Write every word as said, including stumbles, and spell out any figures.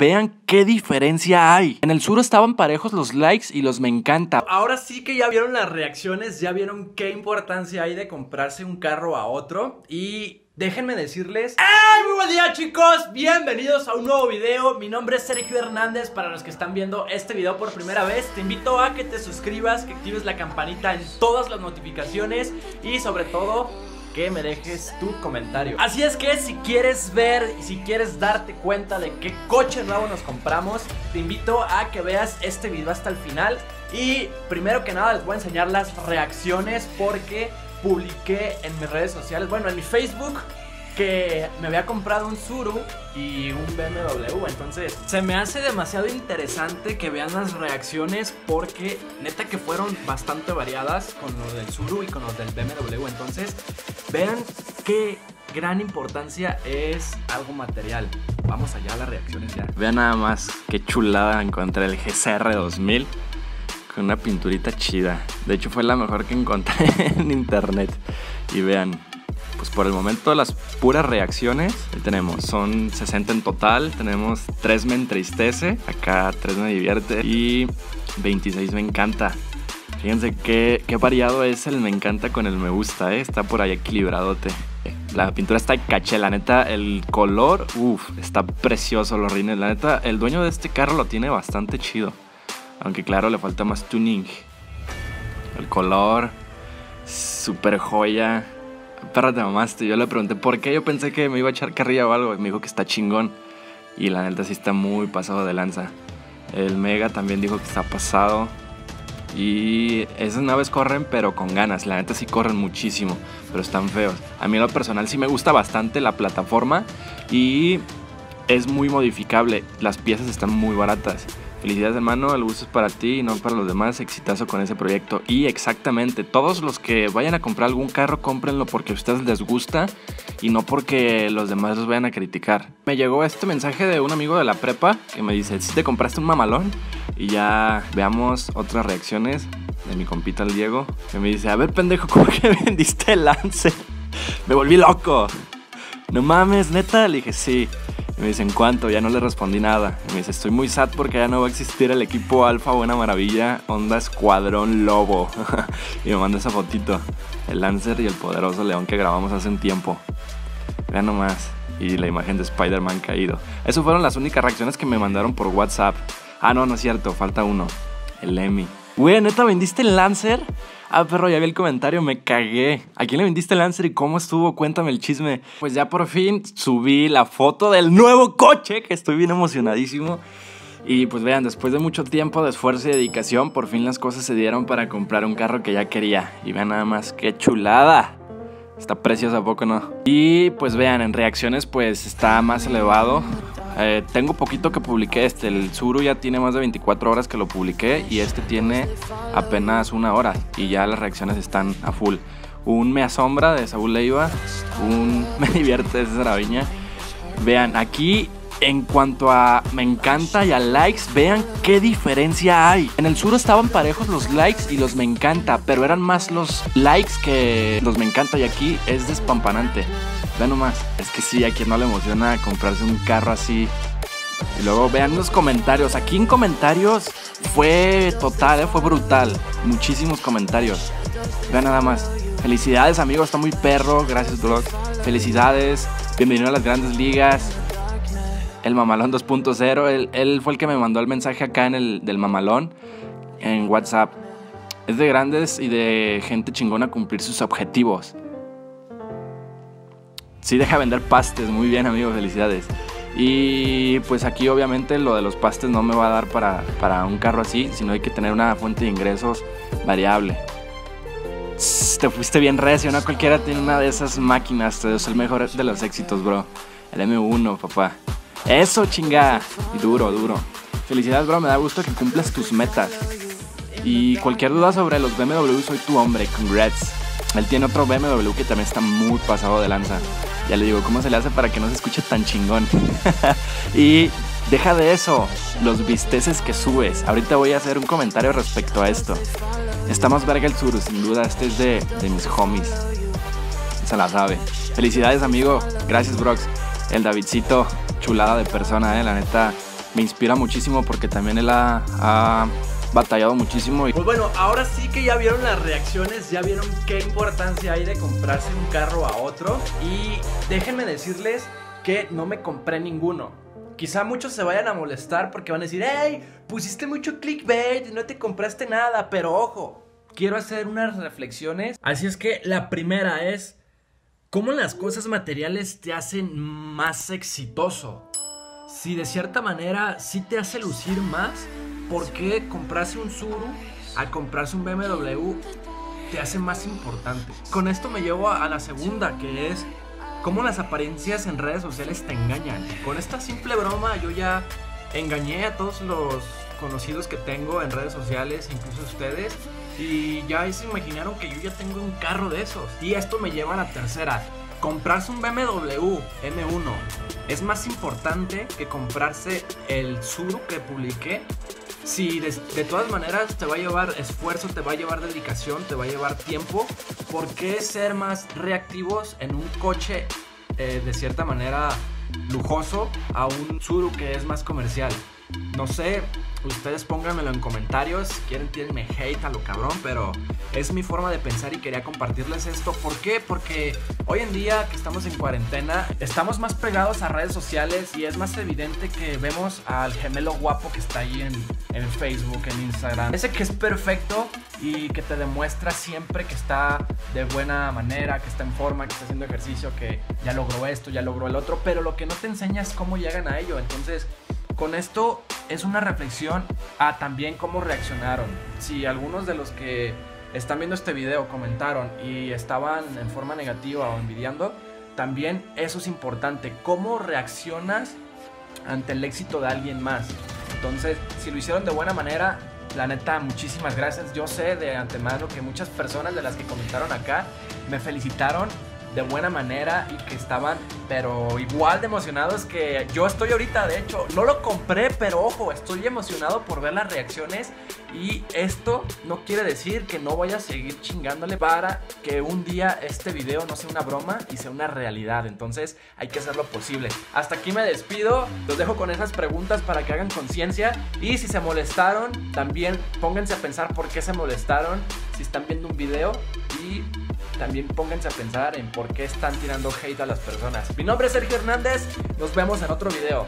Vean qué diferencia hay. En el Tsuru estaban parejos los likes y los me encanta. Ahora sí que ya vieron las reacciones, ya vieron qué importancia hay de comprarse un carro a otro. Y déjenme decirles... ¡Hey! Muy buen día, chicos, bienvenidos a un nuevo video. Mi nombre es Sergio Hernández. Para los que están viendo este video por primera vez, te invito a que te suscribas, que actives la campanita en todas las notificaciones y sobre todo... que me dejes tu comentario. Así es que si quieres ver y si quieres darte cuenta de qué coche nuevo nos compramos, te invito a que veas este video hasta el final. Y primero que nada les voy a enseñar las reacciones, porque publiqué en mis redes sociales, bueno, en mi Facebook, que me había comprado un Tsuru y un B M W. Entonces se me hace demasiado interesante que vean las reacciones, porque neta que fueron bastante variadas con los del Tsuru y con los del B M W. Entonces vean qué gran importancia es algo material. Vamos allá a las reacciones ya. Vean nada más qué chulada encontré el G C R dos mil con una pinturita chida. De hecho fue la mejor que encontré en internet. Y vean, pues por el momento las puras reacciones ahí tenemos, son sesenta en total. Tenemos tres me entristece, acá tres me divierte y veintiséis me encanta. Fíjense qué, qué variado es el me encanta con el me gusta, ¿eh? Está por ahí equilibradote. La pintura está caché, la neta, el color, uff, está precioso los rines. La neta, el dueño de este carro lo tiene bastante chido, aunque claro, le falta más tuning. El color, super joya. Perra, te mamaste. Yo le pregunté por qué, yo pensé que me iba a echar carrilla o algo, y me dijo que está chingón. Y la neta sí está muy pasado de lanza. El Mega también dijo que está pasado. Y esas naves corren pero con ganas. La neta sí corren muchísimo, pero están feos. A mí en lo personal sí me gusta bastante la plataforma, y es muy modificable. Las piezas están muy baratas. Felicidades, hermano, el gusto es para ti y no para los demás. Exitazo con ese proyecto. Y exactamente, todos los que vayan a comprar algún carro, cómprenlo porque a ustedes les gusta y no porque los demás los vayan a criticar. Me llegó este mensaje de un amigo de la prepa que me dice, ¿sí te compraste un mamalón? Y ya veamos otras reacciones de mi compita el Diego, que me dice, a ver, pendejo, ¿cómo que vendiste el Lancer? Me volví loco. No mames, neta. Le dije, sí. Me dicen, ¿cuánto? Ya no le respondí nada. Me dice, estoy muy sad porque ya no va a existir el equipo Alfa Buena Maravilla, Onda Escuadrón Lobo. Y me manda esa fotito, el Lancer y el poderoso león que grabamos hace un tiempo. Vean nomás. Y la imagen de Spider-Man caído. Esas fueron las únicas reacciones que me mandaron por WhatsApp. Ah, no, no es cierto, falta uno, el Emi. Güey, ¿neta vendiste el Lancer? Ah, perro, ya vi el comentario, me cagué. ¿A quién le vendiste el Lancer y cómo estuvo? Cuéntame el chisme. Pues ya por fin subí la foto del nuevo coche, que estoy bien emocionadísimo. Y pues vean, después de mucho tiempo de esfuerzo y dedicación, por fin las cosas se dieron para comprar un carro que ya quería. Y vean nada más, qué chulada. Está preciosa, ¿a poco no? Y pues vean, en reacciones pues está más elevado. Eh, tengo poquito que publiqué este. El Tsuru ya tiene más de veinticuatro horas que lo publiqué, y este tiene apenas una hora, y ya las reacciones están a full. Un me asombra de Saúl Leiva, un me divierte de César Aviña. Vean, aquí en cuanto a me encanta y a likes, vean qué diferencia hay. En el Tsuru estaban parejos los likes y los me encanta, pero eran más los likes que los me encanta, y aquí es despampanante. Vean nomás, es que sí, a quien no le emociona comprarse un carro así. Y luego vean los comentarios, aquí en comentarios fue total, ¿eh? Fue brutal, muchísimos comentarios. Vean nada más, felicidades amigo, está muy perro, gracias blog, felicidades, bienvenido a las grandes ligas. El mamalón dos punto cero, él, él fue el que me mandó el mensaje acá en el del mamalón, en WhatsApp. Es de grandes y de gente chingona cumplir sus objetivos. Sí, deja vender pastes, muy bien amigo, felicidades. Y pues aquí obviamente lo de los pastes no me va a dar para, para un carro así, sino hay que tener una fuente de ingresos variable. Tss, te fuiste bien recio, no cualquiera tiene una de esas máquinas, te dio el mejor de los éxitos bro. El M uno papá, eso chingada, y duro, duro. Felicidades bro, me da gusto que cumplas tus metas. Y cualquier duda sobre los B M W, soy tu hombre, congrats. Él tiene otro B M W que también está muy pasado de lanza. Ya le digo, ¿cómo se le hace para que no se escuche tan chingón? Y deja de eso, los visteces que subes. Ahorita voy a hacer un comentario respecto a esto. Está más verga el Tsuru, sin duda. Este es de, de mis homies. Se la sabe. Felicidades, amigo. Gracias, Brox. El Davidcito, chulada de persona, eh. La neta, me inspira muchísimo porque también él ha, ha batallado muchísimo. Pues bueno, ahora sí que ya vieron las reacciones, ya vieron qué importancia hay de comprarse un carro a otro. Y déjenme decirles que no me compré ninguno. Quizá muchos se vayan a molestar porque van a decir: hey, pusiste mucho clickbait y no te compraste nada, pero ojo, quiero hacer unas reflexiones. Así es que la primera es: ¿cómo las cosas materiales te hacen más exitoso? Si de cierta manera sí te hace lucir más, ¿por qué comprarse un Tsuru a comprarse un B M W te hace más importante? Con esto me llevo a la segunda, que es: ¿cómo las apariencias en redes sociales te engañan? Con esta simple broma yo ya engañé a todos los conocidos que tengo en redes sociales, incluso ustedes, y ya se imaginaron que yo ya tengo un carro de esos. Y esto me lleva a la tercera: comprarse un B M W M uno es más importante que comprarse el Tsuru que publiqué. Si de, de todas maneras te va a llevar esfuerzo, te va a llevar dedicación, te va a llevar tiempo, ¿por qué ser más reactivos en un coche eh, de cierta manera lujoso a un Tsuru que es más comercial? No sé, ustedes pónganmelo en comentarios. Si quieren, tírenme hate a lo cabrón, pero es mi forma de pensar y quería compartirles esto. ¿Por qué? Porque hoy en día que estamos en cuarentena, estamos más pegados a redes sociales y es más evidente que vemos al gemelo guapo que está ahí en, en Facebook, en Instagram, ese que es perfecto y que te demuestra siempre que está de buena manera, que está en forma, que está haciendo ejercicio, que ya logró esto, ya logró el otro, pero lo que no te enseña es cómo llegan a ello. Entonces, con esto es una reflexión a también cómo reaccionaron. Si algunos de los que están viendo este video comentaron y estaban en forma negativa o envidiando, también eso es importante, cómo reaccionas ante el éxito de alguien más. Entonces, si lo hicieron de buena manera, la neta, muchísimas gracias. Yo sé de antemano que muchas personas de las que comentaron acá me felicitaron de buena manera y que estaban pero igual de emocionados que yo estoy ahorita. De hecho, no lo compré, pero ojo, estoy emocionado por ver las reacciones. Y esto no quiere decir que no vaya a seguir chingándole para que un día este video no sea una broma y sea una realidad. Entonces hay que hacer lo posible. Hasta aquí me despido, los dejo con esas preguntas para que hagan conciencia. Y si se molestaron, también pónganse a pensar por qué se molestaron si están viendo un video. Y también pónganse a pensar en por qué están tirando hate a las personas. Mi nombre es Sergio Hernández, nos vemos en otro video.